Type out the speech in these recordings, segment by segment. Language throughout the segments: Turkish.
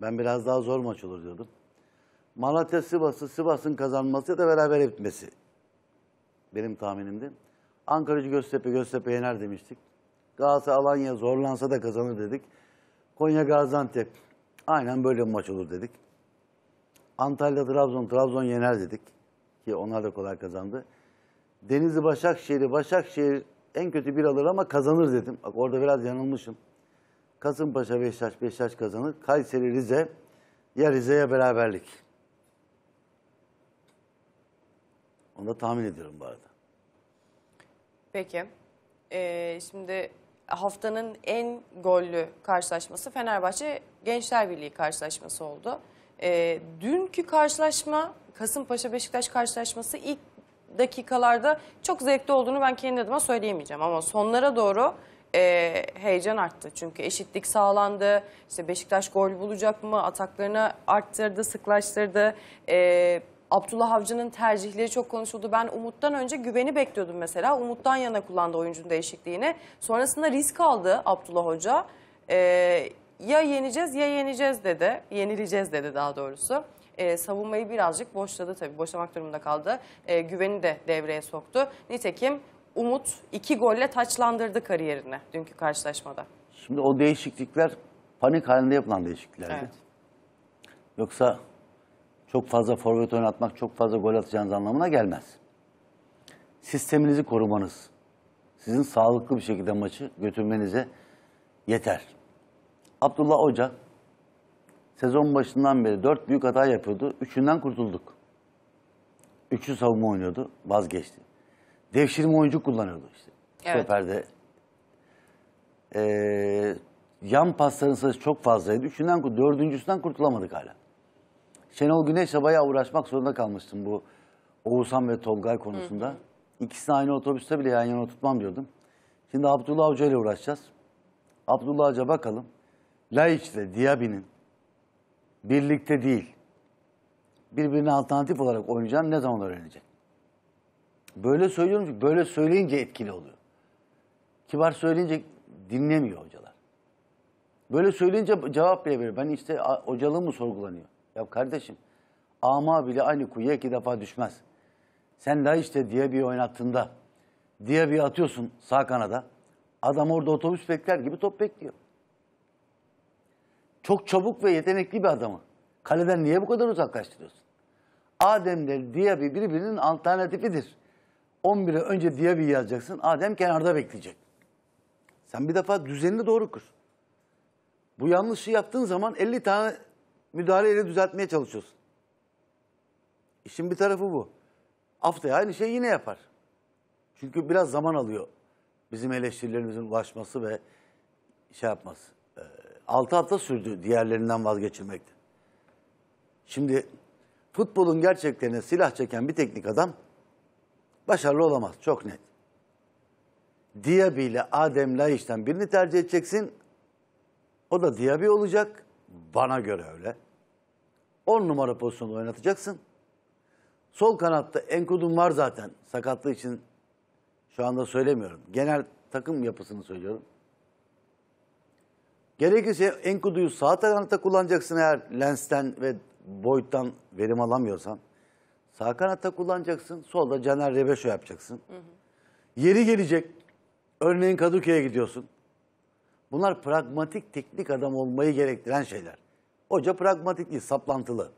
Ben biraz daha zor maç olur diyordum. Malatya Sivas'ı, Sivas'ın kazanması ya da beraber bitmesi benim tahminimdi. Ankara'cı Göztepe, Göztepe yener demiştik. Galatasaray Alanya zorlansa da kazanır dedik. Konya Gaziantep aynen böyle bir maç olur dedik. Antalya Trabzon, Trabzon yener dedik ki onlar da kolay kazandı. Denizli Başakşehir'i, Başakşehir en kötü bir alır ama kazanır dedim. Bak orada biraz yanılmışım. Kasımpaşa Beşiktaş, Beşiktaş kazanır. Kayseri Rize, ya Rize'ye beraberlik. Onu da tahmin ediyorum bu arada. Peki. Şimdi haftanın en gollü karşılaşması Fenerbahçe Gençler Birliği karşılaşması oldu. Dünkü karşılaşma, Kasımpaşa Beşiktaş karşılaşması ilk dakikalarda çok zevkli olduğunu ben kendi adıma söyleyemeyeceğim. Ama sonlara doğru heyecan arttı. Çünkü eşitlik sağlandı. İşte Beşiktaş gol bulacak mı? Ataklarını arttırdı, sıklaştırdı. Abdullah Avcı'nın tercihleri çok konuşuldu. Ben Umut'tan önce Güven'i bekliyordum mesela. Umut'tan yana kullandı oyuncunun değişikliğini. Sonrasında risk aldı Abdullah Hoca. Ya yeneceğiz ya yeneceğiz dedi. Yenileceğiz dedi daha doğrusu. Savunmayı birazcık boşladı tabii. Boşlamak durumunda kaldı. Güven'i de devreye soktu. Nitekim Umut 2 golle taçlandırdı kariyerini dünkü karşılaşmada. Şimdi o değişiklikler panik halinde yapılan değişikliklerdi. Evet. Yoksa çok fazla forvet oynatmak, çok fazla gol atacağınız anlamına gelmez. Sisteminizi korumanız, sizin sağlıklı bir şekilde maçı götürmenize yeter. Abdullah Hoca sezon başından beri 4 büyük hata yapıyordu. 3'ünden kurtulduk. 3'lü savunma oynuyordu, vazgeçti. Devşirme oyuncu kullanıyordu işte. Evet. Stoperde. Yan pasların sayısı çok fazlaydı. 4.'ünden kurtulamadık hala. Şenol Güneş'le bayağı uğraşmak zorunda kalmıştım bu Oğuzhan ve Tolgay konusunda. Hı hı. İkisini aynı otobüste bile yan yana tutmam diyordum. Şimdi Abdullah Avcı ile uğraşacağız. Abdullah Avcı'ya bakalım. Laiç ile Diaby'nin birlikte değil, birbirine alternatif olarak oynayacağını ne zaman öğrenecek? Böyle söylüyorum çünkü böyle söyleyince etkili oluyor. Kibar söyleyince dinlemiyor hocalar. Böyle söyleyince cevap bile veriyor. Ben işte hocalığım mı sorgulanıyor? Ya kardeşim, ama bile aynı kuyuya 2 defa düşmez. Sen daha işte Diaby'yi oynattığında, Diaby'yi atıyorsun sağ kanada, adam orada otobüs bekler gibi top bekliyor. Çok çabuk ve yetenekli bir adamı kaleden niye bu kadar uzaklaştırıyorsun? Adem'le Diaby birbirinin alternatifidir. 11'e önce Diaby'yi yazacaksın, Adem kenarda bekleyecek. Sen bir defa düzenini doğru kur. Bu yanlışı yaptığın zaman 50 tane müdahaleyle düzeltmeye çalışıyorsun. İşin bir tarafı bu. Haftaya aynı şeyi yine yapar. Çünkü biraz zaman alıyor bizim eleştirilerimizin ulaşması ve şey yapması. 6 hafta sürdü diğerlerinden vazgeçilmekte. Şimdi futbolun gerçeklerine silah çeken bir teknik adam başarılı olamaz. Çok net. Diaby ile Adem Laiç'ten birini tercih edeceksin. O da Diaby olacak. Bana göre öyle. 10 numara pozisyonda oynatacaksın. Sol kanatta N'Koudou var zaten. Sakatlığı için şu anda söylemiyorum. Genel takım yapısını söylüyorum. Gerekirse N'Koudou'yu sağ kanatta kullanacaksın eğer Lens'ten ve Boydu'dan verim alamıyorsan. Sağ kanatta kullanacaksın. Solda Caner Rebeşo yapacaksın. Hı hı. Yeri gelecek. Örneğin Kadıköy'e gidiyorsun. Bunlar pragmatik teknik adam olmayı gerektiren şeyler. Hoca pragmatik değil, saplantılı.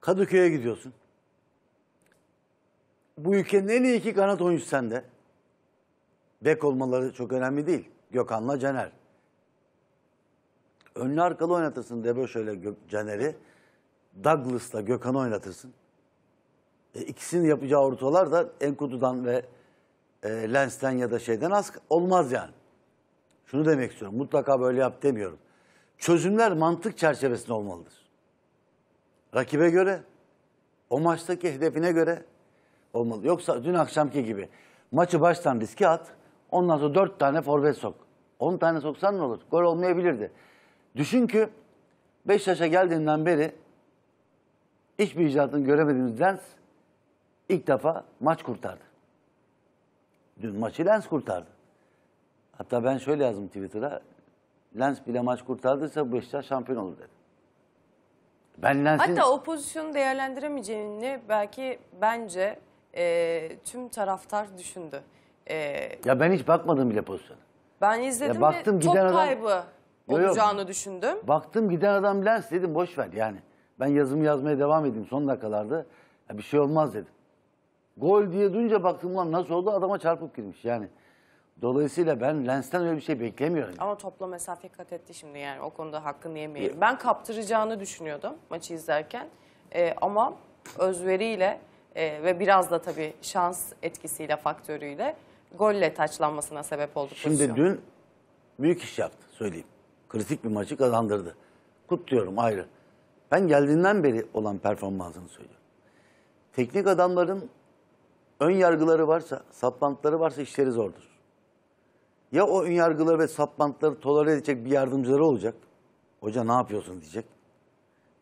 Kadıköy'e gidiyorsun. Bu ülkenin en iyi 2 kanat oyuncusu sende. Bek olmaları çok önemli değil. Gökhan'la Caner. Önlü arkalı oynatırsın Rebeşo'yla Caner'i. Douglas'la Gökhan'ı oynatırsın. İkisini yapacağı ortalar da N'Koudou'dan ve Lens'ten ya da şeyden az olmaz yani. Şunu demek istiyorum. Mutlaka böyle yap demiyorum. Çözümler mantık çerçevesinde olmalıdır. Rakibe göre, o maçtaki hedefine göre olmalı. Yoksa dün akşamki gibi maçı baştan riske at, ondan sonra 4 tane forvet sok. 10 tane soksan ne olur? Gol olmayabilirdi. Düşün ki Beşiktaş'a geldiğinden beri hiçbir icatını göremediğimiz Lens ilk defa maç kurtardı. Dün maçı Lens kurtardı. Hatta ben şöyle yazdım Twitter'a, Lens bile maç kurtardıysa Beşiktaş şampiyon olur dedi. Ben Lens'in... Hatta o pozisyonu değerlendiremeyeceğini belki bence tüm taraftar düşündü. Ya ben hiç bakmadım bile pozisyona. Ben izledim ve top kaybı olacağını düşündüm. Baktım giden adam Lens, dedim boş ver yani. Ben yazımı yazmaya devam edeyim son dakikalarda. Ya bir şey olmaz dedim. Gol diye duyunca baktım lan nasıl oldu, adama çarpıp girmiş yani. Dolayısıyla ben Lens'ten öyle bir şey beklemiyorum. Ama topla mesafe kat etti şimdi yani, o konuda hakkını yemeyelim. Ben kaptıracağını düşünüyordum maçı izlerken. Ama özveriyle ve biraz da tabii şans etkisiyle, faktörüyle golle taçlanmasına sebep oldu. Şimdi dün büyük iş yaptı söyleyeyim. Kritik bir maçı kazandırdı. Kutluyorum ayrı. Ben geldiğinden beri olan performansını söylüyorum. Teknik adamların ön yargıları varsa, saplantıları varsa işleri zordur. Ya o ön yargıları ve saplantıları tolere edecek bir yardımcıları olacak. Hoca ne yapıyorsun diyecek.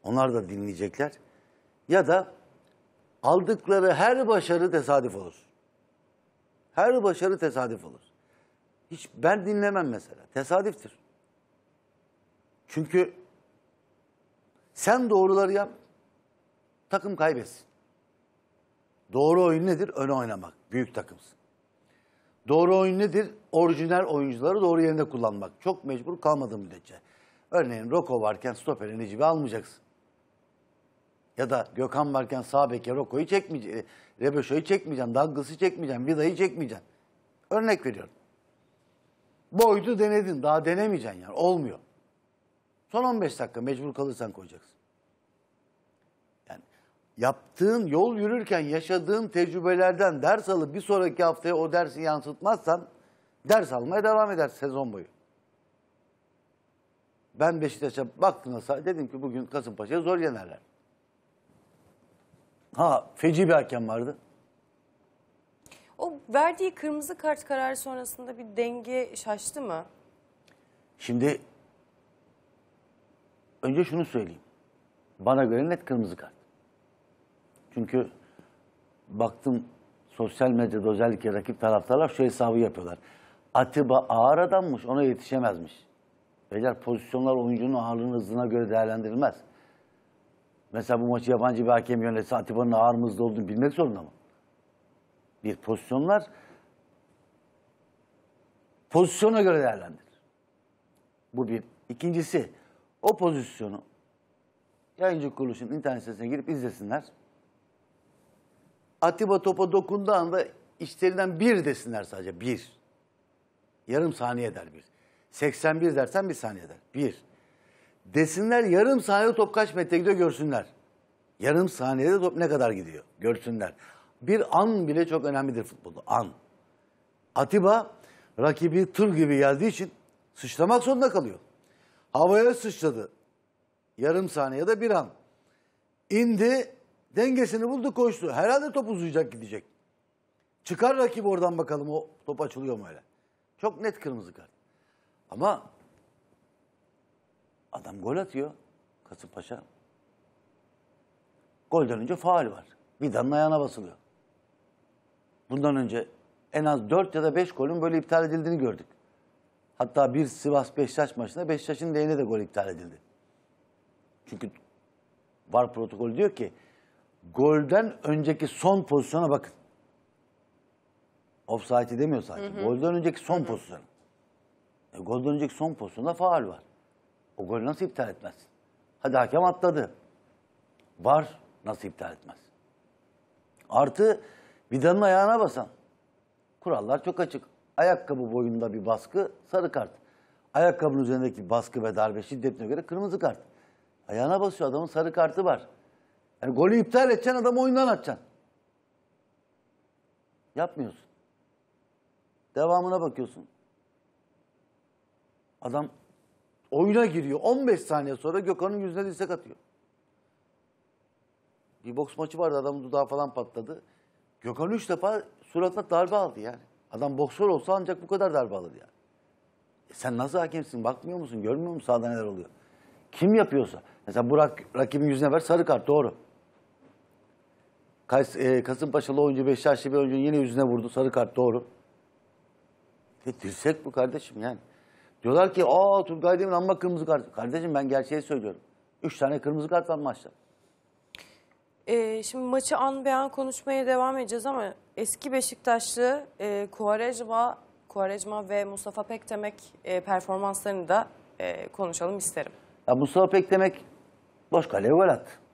Onlar da dinleyecekler. Ya da aldıkları her başarı tesadüf olur. Her başarı tesadüf olur. Hiç ben dinlemem mesela. Tesadüftür. Çünkü sen doğruları yap, takım kaybetsin. Doğru oyun nedir? Öne oynamak. Büyük takımsın. Doğru oyun nedir? Orijinal oyuncuları doğru yerinde kullanmak. Çok mecbur kalmadığın müddetçe. Örneğin Roko varken stopere Necip'i almayacaksın. Ya da Gökhan varken sağ beke Roko'yu çekmeyeceksin. Rebeşo'yu çekmeyeceksin. Douglas'ı çekmeyeceksin. Vida'yı çekmeyeceksin. Örnek veriyorum. Boydu denedin. Daha denemeyeceksin yani. Olmuyor. Son 15 dakika mecbur kalırsan koyacaksın. Yani yaptığın, yol yürürken yaşadığın tecrübelerden ders alıp bir sonraki haftaya o dersi yansıtmazsan ders almaya devam eder sezon boyu. Ben Beşiktaş'a baktığımda dedim ki bugün Kasımpaşa'ya zor yenerler. Ha, feci bir hakem vardı. O verdiği kırmızı kart kararı sonrasında bir denge şaştı mı? Şimdi önce şunu söyleyeyim. Bana göre net kırmızı kart. Çünkü baktım sosyal medyada özellikle rakip taraftarlar şu hesabı yapıyorlar. Atiba ağır adammış, ona yetişemezmiş. Beyler, pozisyonlar oyuncunun ağırlığının hızına göre değerlendirilmez. Mesela bu maçı yabancı bir hakem yönetse Atiba'nın ağır mı hızlı olduğunu bilmek zorunda mı? Bir, pozisyonlar pozisyona göre değerlendirilir. Bu bir. İkincisi, o pozisyonu yayıncı kuruluşun internet sitesine girip izlesinler. Atiba topa dokunduğu anda içlerinden bir desinler sadece. Bir. Yarım saniye der bir. 81 dersen bir saniye der. Bir. Desinler yarım saniye top kaç metre gidiyor görsünler. Yarım saniyede top ne kadar gidiyor görsünler. Bir an bile çok önemlidir futbolda. An. Atiba rakibi tır gibi geldiği için sıçramak zorunda kalıyor. Havaya sıçradı. Yarım saniyede bir an. İndi, dengesini buldu, koştu. Herhalde top uzayacak, gidecek. Çıkar rakibi oradan bakalım o top açılıyor mu öyle. Çok net kırmızı kart. Ama adam gol atıyor Kasımpaşa. Golden önce faul var. Vida'nın ayağına basılıyor. Bundan önce en az 4 ya da 5 golün böyle iptal edildiğini gördük. Hatta bir Sivas Beşiktaş maçında Beşiktaş'ın lehine de gol iptal edildi. Çünkü VAR protokolü diyor ki golden önceki son pozisyona bakın. Ofsayt'i demiyor sadece. Hı hı. Golden önceki son pozisyon. Golden önceki son pozisyonda faul var. O gol nasıl iptal etmez? Hadi hakem atladı. VAR nasıl iptal etmez? Artı Vida'nın ayağına basan. Kurallar çok açık. Ayakkabı boyunda bir baskı, sarı kart. Ayakkabının üzerindeki baskı ve darbe şiddetine göre kırmızı kart. Ayağına basıyor, adamın sarı kartı var. Yani golü iptal edeceksin, adamı oyundan atacaksın. Yapmıyorsun. Devamına bakıyorsun. Adam oyuna giriyor. 15 saniye sonra Gökhan'ın yüzüne dirsek atıyor. Bir boks maçı vardı, adamın dudağı falan patladı. Gökhan 3 defa suratına darbe aldı yani. Adam boksör olsa ancak bu kadar darbe alır yani. Sen nasıl hakemsin? Bakmıyor musun? Görmüyor musun sahada neler oluyor? Kim yapıyorsa. Mesela Burak rakibin yüzüne ver, sarı kart, doğru. Kasımpaşalı oyuncu, Beşiktaşlı bir oyuncu yine yüzüne vurdu, sarı kart, doğru. Dirsek bu kardeşim yani. Diyorlar ki Tolgay demin amma kırmızı kart. Kardeşim ben gerçeği söylüyorum. 3 tane kırmızı kart var maçta. Şimdi maçı an be an konuşmaya devam edeceğiz ama eski Beşiktaşlı Quaresma ve Mustafa Pektemek performanslarını da konuşalım isterim. Ya Mustafa Pektemek boş kaleye gol attı.